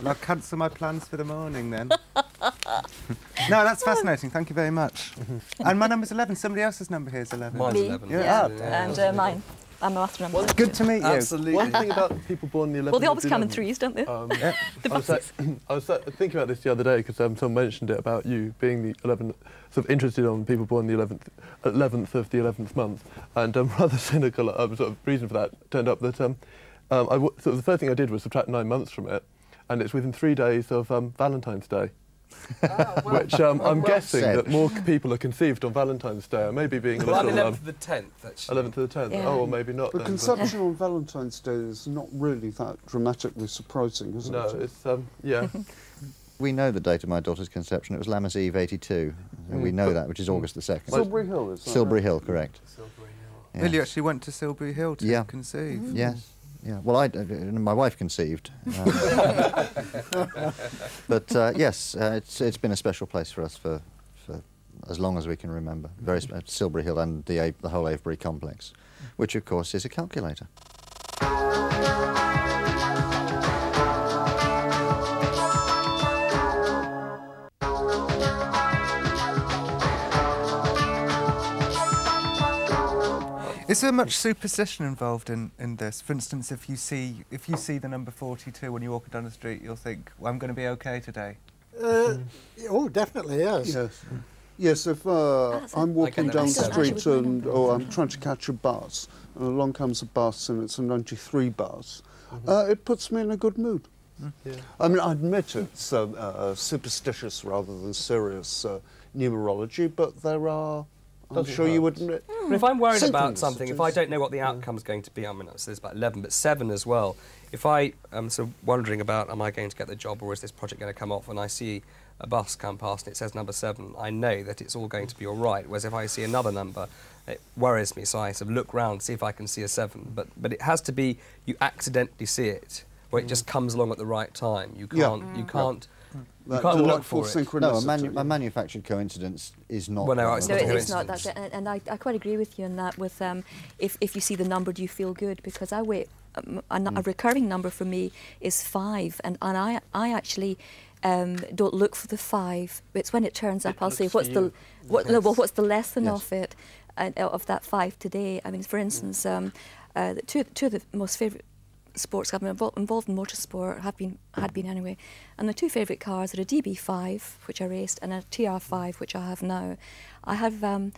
I'll cancel my plans for the morning then. No, that's fascinating. Thank you very much. And my number's eleven. Somebody else's number here is eleven. Mine's eleven. Yeah, and uh, mine. I'm a master number. Good to meet you. Absolutely. One thing about people born in the eleventh... Well, they always come in threes, don't they? Um, yeah. The I was, like, I was like, thinking about this the other day because um, someone mentioned it about you being the eleventh, sort of interested on people born the eleventh, eleventh of the eleventh month, and um, rather cynical um, sort of reason for that turned up that um, um, I w sort of the first thing I did was subtract nine months from it, and it's within three days of um, Valentine's Day. Oh, well, which um, well, I'm well guessing said. that more people are conceived on Valentine's Day, or maybe being a little... eleventh um, to the tenth, actually. eleventh to the tenth, yeah. Oh, well, maybe not. The then, conception but. on Valentine's Day is not really that dramatically surprising, isn't no, it? No, it's, um, yeah. We know the date of my daughter's conception. It was Lammas Eve eighty-two, and mm. we know that, which is August the second. Silbury Hill, is that Silbury right? Hill, correct. Silbury Hill. Yeah. Well, you actually went to Silbury Hill to yeah. conceive. Mm. Yes. Yeah, well, I, uh, my wife conceived. Uh, but uh, yes, uh, it's, it's been a special place for us for, for as long as we can remember. Very sp Silbury Hill and the, a the whole Avebury complex, which of course is a calculator. Is there much superstition involved in, in this? For instance, if you see if you see the number forty-two when you walk down the street, you'll think, well, I'm going to be OK today. Uh, oh, definitely, yes. Yes, yes if uh, I'm walking down the street and or oh, I'm trying to catch a bus, and along comes a bus and it's a ninety-three bus, mm-hmm. uh, it puts me in a good mood. Yeah. I mean, I admit it's uh, uh, superstitious rather than serious uh, numerology, but there are... I'm sure you would admit, But if I'm worried symptoms, about something, symptoms. if I don't know what the outcome is going to be, I mean, it's about eleven, but seven as well. If I am sort of wondering about, am I going to get the job or is this project going to come off, and I see a bus come past and it says number seven, I know that it's all going to be all right, whereas if I see another number, it worries me, so I sort of look round, see if I can see a seven. But, but it has to be, you accidentally see it, where it just comes along at the right time. You can't, yeah. you can't... Yeah. You can't look for it. No, a, manu a manufactured coincidence is not. Well, no, it's no, not. It's not. That's it. And, and I, I quite agree with you on that. With um, if if you see the number, do you feel good? Because I wait. Um, a, mm. a recurring number for me is five, and and I I actually. Um, don't look for the five. It's when it turns it up. I'll say, "What's the what, yes. well, what's the lesson yes. of it, uh, of that five today?" I mean, for instance, um, uh, the two two of the most favourite sports I've been involved, involved in motorsport have been had been anyway, and the two favourite cars are a D B five, which I raced, and a T R five, which I have now. I have. Um,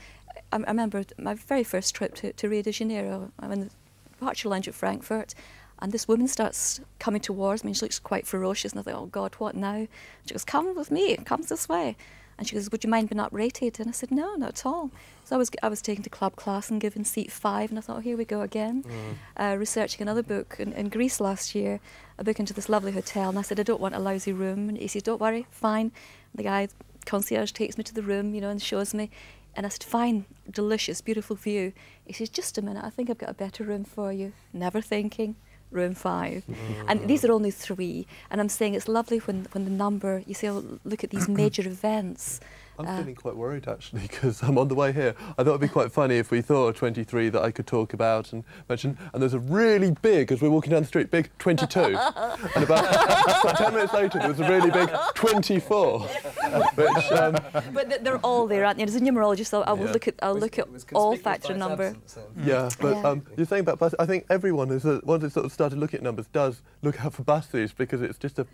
I, I remember my very first trip to, to Rio de Janeiro. I'm in the departure lounge at Frankfurt. And this woman starts coming towards me, and she looks quite ferocious, and I think, oh, God, what now? She goes, come with me, it comes this way. And she goes, would you mind being uprated? And I said, no, not at all. So I was, I was taken to club class and given seat five, and I thought, oh, here we go again. Mm. Uh, researching another book in, in Greece last year, a book into this lovely hotel, and I said, I don't want a lousy room. And he said, don't worry, fine. And the guy, concierge, takes me to the room, you know, and shows me. And I said, fine, delicious, beautiful view. He says, just a minute, I think I've got a better room for you. Never thinking. Room five, mm. and these are only three. And I'm saying it's lovely when when the number you say, oh, look at these major events. I'm uh, feeling quite worried actually, because I'm on the way here. I thought it'd be quite funny if we thought twenty-three that I could talk about and mention. And there's a really big, as we're walking down the street, big twenty-two. And about like ten minutes later, there was a really big twenty-four. Which, um, but they're all there, aren't they? As a numerologist, I'll, I'll yeah. look at I'll look at all factor number. Absence, um, yeah, but yeah. Um, you're saying about buses. I think everyone is uh, once they sort of start to look at numbers does look out for buses because it's just a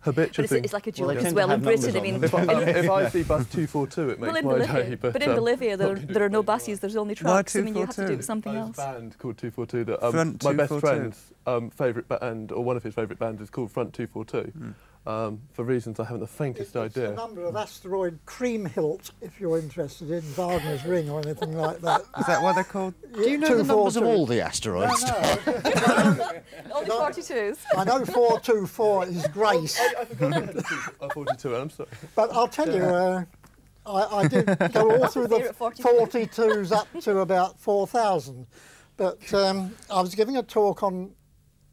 habitual thing. It's, it's like a joke well, as well in Britain. I mean, if I, if I see bus two four two, it makes well, my Bolivia, day. But, but in um, Bolivia, there, there are no buses. There's only trucks. I mean, you have to do something else. There's a band called two four two that um, Front my best friend's um, favourite band, or one of his favourite bands, is called Front two four two. Mm. Um, for reasons I haven't the faintest it's idea. It's the number of asteroid cream hilt, if you're interested in Wagner's Ring or anything like that. Is that what they're called? Do you know two, the numbers four, of all the asteroids? No, no. Only forty-twws. I know four two four is Grace. I, I forgot forty-two, I'm sorry. But I'll tell you, uh, I, I did go all through the forty-twos up to about four thousand. But um, I was giving a talk on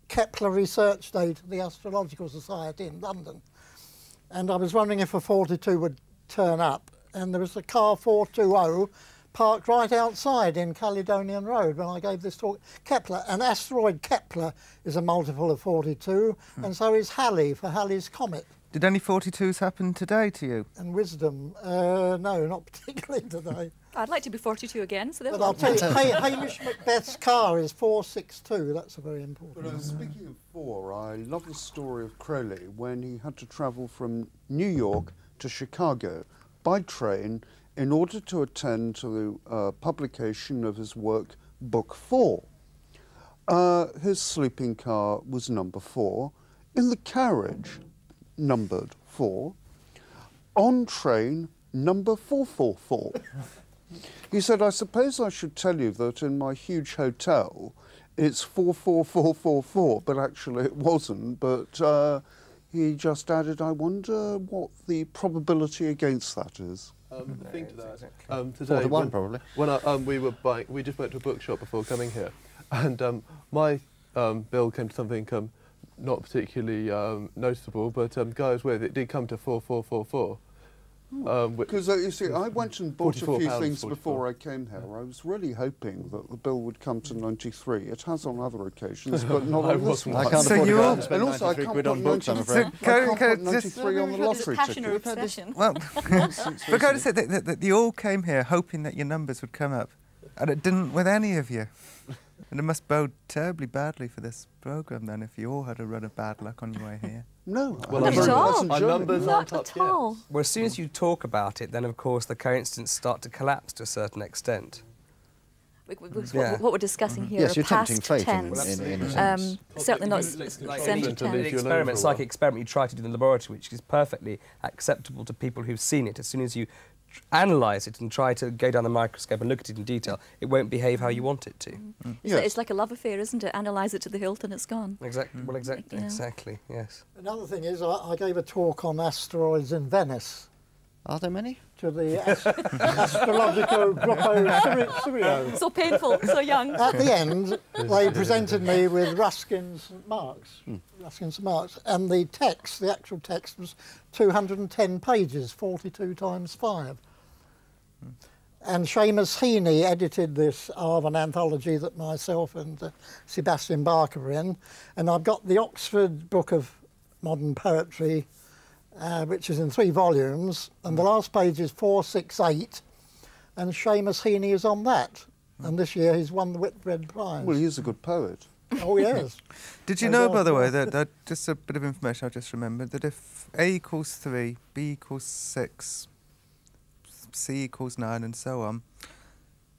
Kepler Research Day to the Astrological Society in London, and I was wondering if a forty-two would turn up, and there was a car four two zero parked right outside in Caledonian Road when I gave this talk. Kepler, an asteroid Kepler is a multiple of forty-two, hmm. and so is Halley for Halley's Comet. Did any forty-twos happen today to you? And wisdom? Uh, no, not particularly today. I'd like to be forty-two again, so but I'll tell you, Hamish Macbeth's car is four six two, that's a very important one. Well, uh, speaking of four, I love the story of Crowley when he had to travel from New York to Chicago by train in order to attend to the uh, publication of his work, Book Four. Uh, his sleeping car was number four, in the carriage, numbered four, on train, number four four four. He said, I suppose I should tell you that in my huge hotel, it's four four four four four, but actually it wasn't. But uh, he just added, I wonder what the probability against that is. Um, the thing to that, um, today, four to one, when, probably. When I, um, we were buying, we just went to a bookshop before coming here, and um, my um, bill came to something um, not particularly um, noticeable, but um, the guy I was with, it did come to four four four four. Because, um, uh, you see, I went and bought a few things before I came here. I was really hoping that the bill would come to ninety-three. It has on other occasions, but not on this one. I can't afford to And also, I can't put ninety-three on the lottery ticket. Well, but God said that you all came here hoping that your numbers would come up, and it didn't with any of you. And it must bode terribly badly for this programme, then, if you all had a run of bad luck on your way here. No, well, not at all. Our numbers aren't up yet. Well, as soon as you talk about it, then, of course, the coincidences start to collapse to a certain extent. We, we, we, yeah. what, what we're discussing mm-hmm. here yes, are past tense. In, in a sense. Um, certainly not like tense. Experiment. It's like an experiment you try to do in the laboratory, which is perfectly acceptable to people who've seen it. As soon as you analyse it and try to go down the microscope and look at it in detail, it won't behave how you want it to. Mm. Mm. It's, yes. It's like a love affair, isn't it? Analyse it to the hilt and it's gone. Exactly. Mm. Well, exactly. You know. Exactly. Yes. Another thing is, I, I gave a talk on asteroids in Venice. Are there many? To the ast astrological Gruppo Sirio. So painful, so young. At the end, they presented me with Ruskin's Marks, mm. Ruskin's Marks, and the text, the actual text, was two hundred and ten pages, forty-two times five. Mm. And Seamus Heaney edited this of an anthology that myself and uh, Sebastian Barker were in, and I've got the Oxford Book of Modern Poetry, Uh, which is in three volumes, and the last page is four six eight, and Seamus Heaney is on that, and this year he's won the Whitbread Prize. Well, he's a good poet. Oh, yes. Did you I know, by the way, that, that just a bit of information I just remembered, that if A equals three, B equals six, C equals nine, and so on,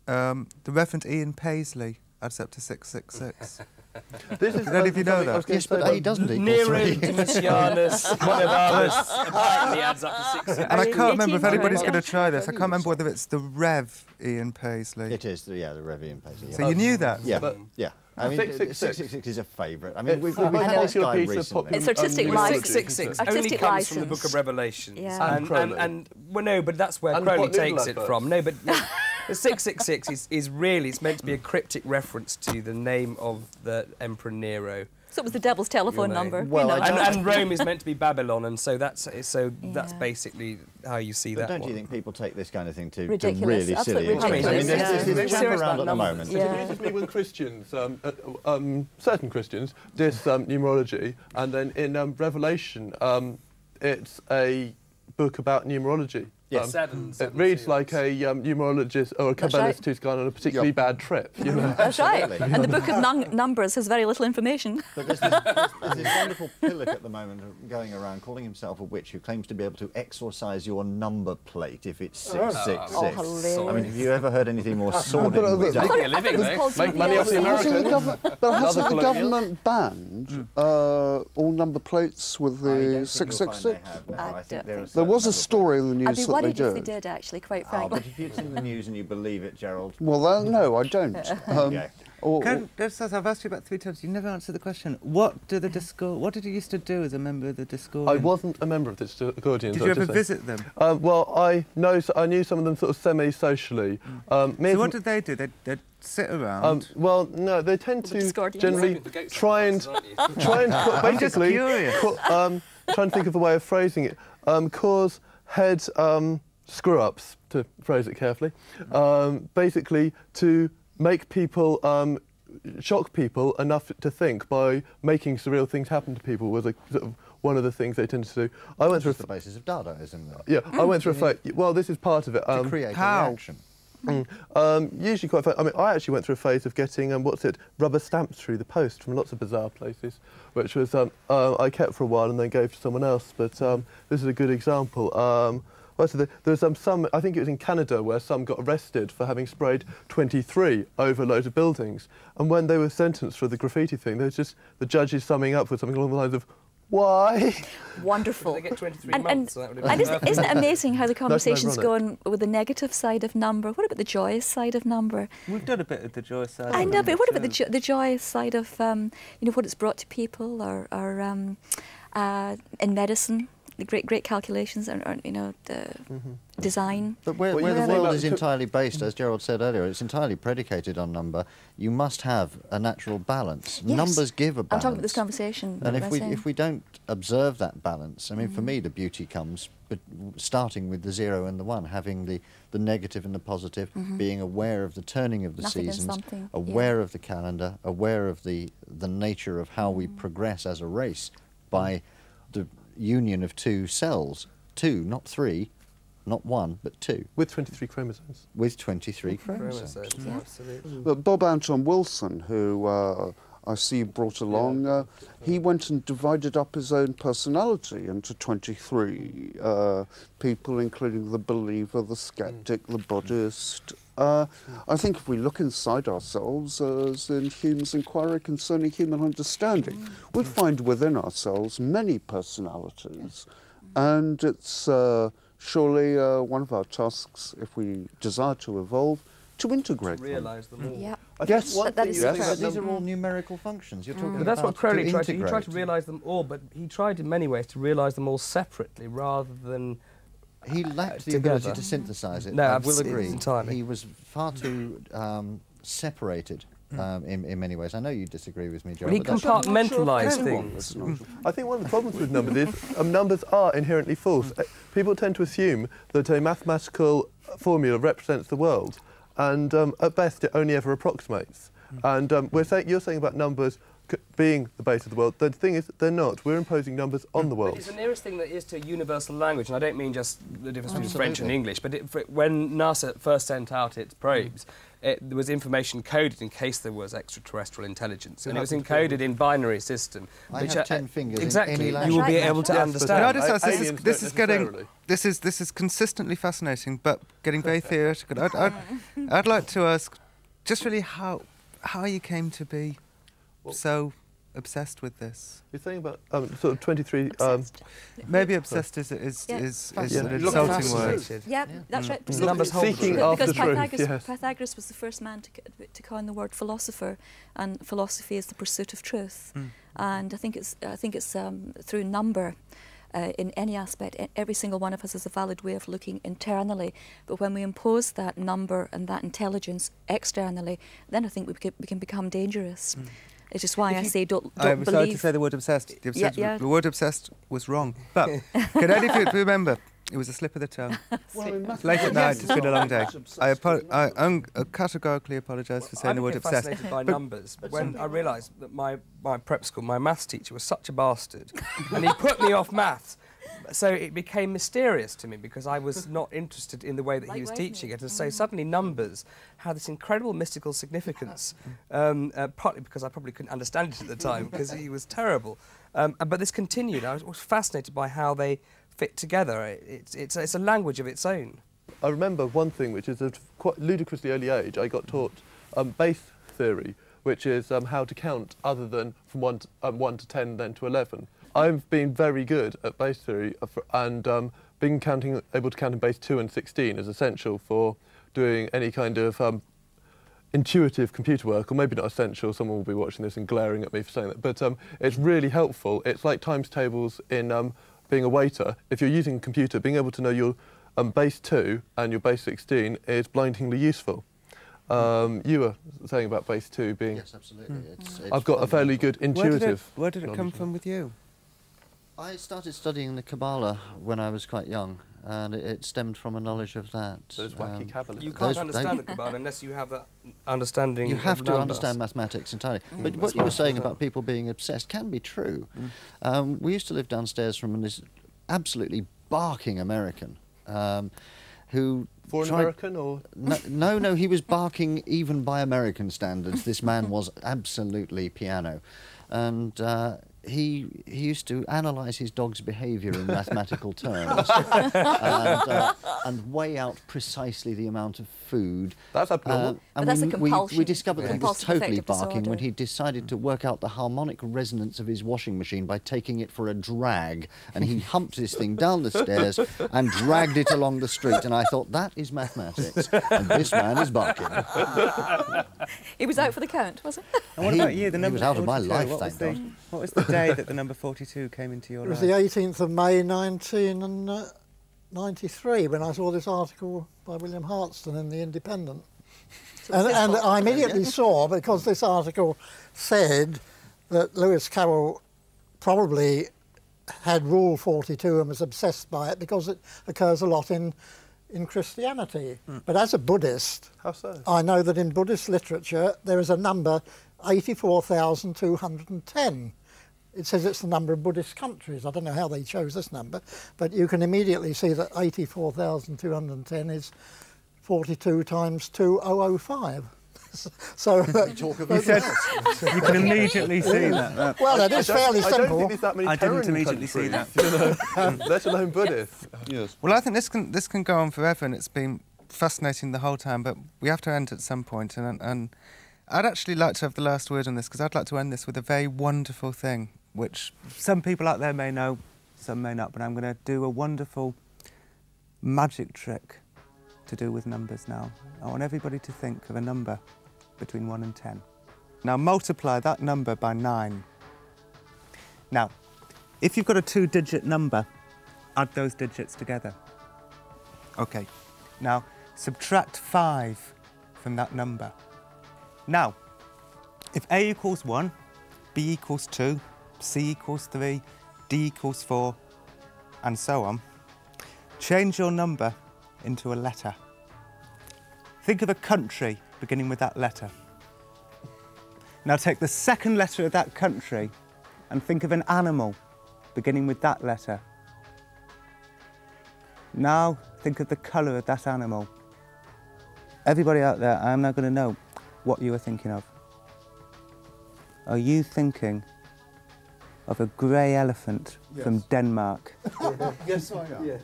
um, the Reverend Ian Paisley adds up to six six six. This is, I don't know if you know that. Yes, but he doesn't. Nero, Domitianus, one of ours, apparently adds up to six. And I can't remember if anybody's going to try this. I can't remember whether it's the Rev Ian Paisley. It is, yeah, the Rev Ian Paisley. Yeah. So you knew that? Yeah, but, yeah. I mean, six six six is a favourite. I mean, we've had this guy recently. It's artistic license. six six six only comes from the Book of Revelations. And, well, no, but that's where Crowley takes it from. No, but... The six six six is, is really, it's meant to be a cryptic reference to the name of the Emperor Nero. So it was the devil's telephone you know. number. Well, you know. and, and Rome is meant to be Babylon, and so that's so yeah. that's basically how you see but that don't one. you think people take this kind of thing to, to really silly? I mean, this is jump around at the moment. Yeah. It amuses me when Christians, um, uh, um, certain Christians, diss um, numerology, and then in um, Revelation, um, it's a book about numerology. Yes. Um, seven, seven, it reads like a um, numerologist or a Kabbalist right. who's gone on a particularly yep. bad trip. You know? That's right. And the Book of Num Numbers has very little information. But there's this, there's, there's this wonderful pillock at the moment going around calling himself a witch who claims to be able to exorcise your number plate if it's six six six. Oh, oh, oh, I mean, have you ever heard anything more sordid? Making a living, though. Make money off the Americans. But hasn't the government banned uh, all number plates with the six six six? There was a story in the news that... What did they did actually, quite frankly? Oh, but if you'd seen the news and you believe it, Gerald. Well, uh, no, I don't. Um, okay. or, Can, I've asked you about three times. You never answered the question. What do the Discord? What did you used to do as a member of the Discordians? I wasn't a member of the Discordians. Did you ever visit them? Uh, well, I know. I knew some of them sort of semi-socially. Mm. Um, so what did they do? They, they'd sit around. Um, well, no, they tend the to generally try and try and basically put, um, try and think of a way of phrasing it. Um, cause. Head um, screw-ups, to phrase it carefully, um, basically to make people, um, shock people enough to think by making surreal things happen to people was a, sort of one of the things they tended to do. I went through the basis of Dadaism, though. Yeah, I went through a phase. Well, this is part of it. Um, to create how? An action. Mm. Um, usually quite fun. I mean, I actually went through a phase of getting, um, what's it, rubber stamps through the post from lots of bizarre places, which was um, uh, I kept for a while and then gave to someone else. But um, this is a good example. Um, well, so the, there's um, some, I think it was in Canada, where some got arrested for having sprayed twenty-three over a load of buildings. And when they were sentenced for the graffiti thing, there was just the judges summing up with something along the lines of, why? Wonderful. They get twenty-three and, months, and, so and isn't, isn't it amazing how the conversation's gone with the negative side of number? What about the joyous side of number? We've done a bit of the joyous side. I of know, but what too. about the, jo the joyous side of um, you know, what it's brought to people, or, or um, uh, in medicine, the great, great calculations, and, or, you know, the mm-hmm. design. But where, where yeah, the world is entirely based, as Gerald said earlier, it's entirely predicated on number. You must have a natural balance. Yes. Numbers give a balance. I'm talking about this conversation. And if we if we don't observe that balance, I mean, mm-hmm. for me, the beauty comes but starting with the zero and the one, having the the negative and the positive, mm-hmm. being aware of the turning of the Nothing seasons, aware yeah. of the calendar, aware of the the nature of how mm-hmm. we progress as a race by the union of two cells, two, not three, not one, but two. With twenty-three chromosomes. With twenty-three chromosomes. chromosomes. Yeah. Absolutely. But Bob Anton Wilson, who uh, I see brought along, yeah. uh, he went and divided up his own personality into twenty-three uh, people, including the believer, the skeptic, mm. the Buddhist. Uh, I think if we look inside ourselves, as in Hume's inquiry concerning human understanding, mm. we'll find within ourselves many personalities, mm. and it's uh, surely uh, one of our tasks, if we desire to evolve, to integrate to realise them all. Yeah. I yes, that, that is yes. These are all numerical functions. You're talking mm. about. But that's what Crowley tried to do. He tried to realise them all, but he tried in many ways to realise them all separately rather than. He lacked uh, the ability to synthesize it. No, I will agree. Entirely. He was far too um, separated. Um, in, in many ways. I know you disagree with me, Gerald. Well, he compartmentalised things. things. I think one of the problems with numbers is um, numbers are inherently false. Uh, people tend to assume that a mathematical formula represents the world, and um, at best it only ever approximates. And um, we're saying, you're saying about numbers c being the base of the world. The thing is, they're not. We're imposing numbers on the world. But it's the nearest thing that is to universal language, and I don't mean just the difference Absolutely. between French and English, but it, for, when NASA first sent out its probes, mm. It, there was information coded in case there was extraterrestrial intelligence, and it was encoded in binary system. I which have ten fingers. Exactly, in any language. You will be able to yes, understand. I just ask, this, is, this is getting this is this is consistently fascinating, but getting very theoretical. I'd, I'd, I'd like to ask, just really how how you came to be well, so obsessed with this. You're saying about um, sort of twenty-three. Um, Maybe obsessed is is yeah. is, is yeah. an insulting word. Yeah, yeah, that's right. Mm. Numbers seeking after because Pythagoras, truth, yes. Pythagoras was the first man to, to coin the word philosopher, and philosophy is the pursuit of truth. Mm. And I think it's I think it's um, through number. Uh, in any aspect, every single one of us has a valid way of looking internally, but when we impose that number and that intelligence externally, then I think we can, we can become dangerous. Mm. It's just why I say don't, don't I believe... I'm sorry to say the word obsessed. The, obsessed yeah, yeah. the word obsessed was wrong, but can any of you remember? It was a slip of the tongue. Well, late at night, it's been a long day. I, I un categorically apologise well, for saying I'm the word obsessed. I'm fascinated by numbers. When I realised that my, my prep school, my maths teacher was such a bastard, and he put me off maths. So it became mysterious to me because I was not interested in the way that like he was teaching it, and so suddenly numbers had this incredible mystical significance, um, uh, partly because I probably couldn't understand it at the time because he was terrible. Um, but this continued. I was, was fascinated by how they fit together. It, it's, it's, it's a language of its own. I remember one thing, which is at quite ludicrously early age, I got taught um, base theory, which is um, how to count other than from one to, um, one to ten, then to eleven. I've been very good at base theory, and um, being counting, able to count in base two and sixteen is essential for doing any kind of um, intuitive computer work, or maybe not essential. Someone will be watching this and glaring at me for saying that, but um, it's really helpful. It's like times tables in um, being a waiter. If you're using a computer, being able to know your um, base two and your base sixteen is blindingly useful. Um, you were saying about base two being... Yes, absolutely. Mm. It's, it's I've got a fairly good intuitive... Where did it, where did it come from with you? I started studying the Kabbalah when I was quite young, and it, it stemmed from a knowledge of that. Those um, wacky Kabbalah. You can't understand the Kabbalah unless you have that understanding. You have to understand mathematics entirely. Mm, but what you were saying about people being obsessed can be true. Mm. Um, we used to live downstairs from this absolutely barking American um, who... For an American or...? No, no, no, he was barking even by American standards. This man was absolutely piano. And... Uh, He, he used to analyse his dog's behaviour in mathematical terms and, uh, and weigh out precisely the amount of food. That's abnormal. Uh, and that's we, a compulsion. We, we discovered that he was totally barking disorder. When he decided to work out the harmonic resonance of his washing machine by taking it for a drag. And he humped this thing down the stairs and dragged it along the street. And I thought, that is mathematics. And this man is barking. He was out for the count, was it? And what he, about you? The number he was out of my life, thank was the, God. What was the day that the number forty-two came into your life? It was the eighteenth of May nineteen ninety-three when I saw this article by William Hartston in The Independent. And, and I immediately saw, because this article said that Lewis Carroll probably had Rule forty-two and was obsessed by it because it occurs a lot in in Christianity. Mm. But as a Buddhist, how so? I know that in Buddhist literature there is a number eighty-four thousand two hundred and ten. It says it's the number of Buddhist countries. I don't know how they chose this number, but you can immediately see that eighty-four thousand two hundred and ten is forty-two times two thousand five. So uh, you, you, said, you can immediately see that. Well, it is fairly simple. I don't think there's that many I didn't immediately see that. You know, um, let alone Buddhists. Yeah. Yes. Well, I think this can this can go on forever, and it's been fascinating the whole time. But we have to end at some point, and and I'd actually like to have the last word on this because I'd like to end this with a very wonderful thing, which some people out there may know, some may not. But I'm going to do a wonderful magic trick to do with numbers now. I want everybody to think of a number between one and ten. Now multiply that number by nine. Now, if you've got a two-digit number, add those digits together. Okay, now subtract five from that number. Now, if A equals one, B equals two, C equals three, D equals four, and so on, change your number into a letter. Think of a country beginning with that letter. Now take the second letter of that country and think of an animal beginning with that letter. Now think of the colour of that animal. Everybody out there, I am now going to know what you are thinking of. Are you thinking of a grey elephant yes. from Denmark? Yes, I am. Yes.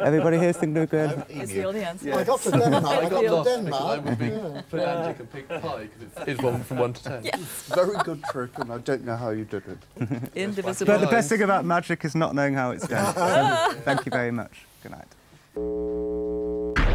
Everybody here is thinking of a grey elephant? That's the only answer. I got to Denmark. I got to Denmark. I would be pedantic and pick pie because it's one from one to ten. Yes. Very good trick, and I don't know how you did it. Indivisible. But the best thing about magic is not knowing how it's done. Thank you very much. Good night.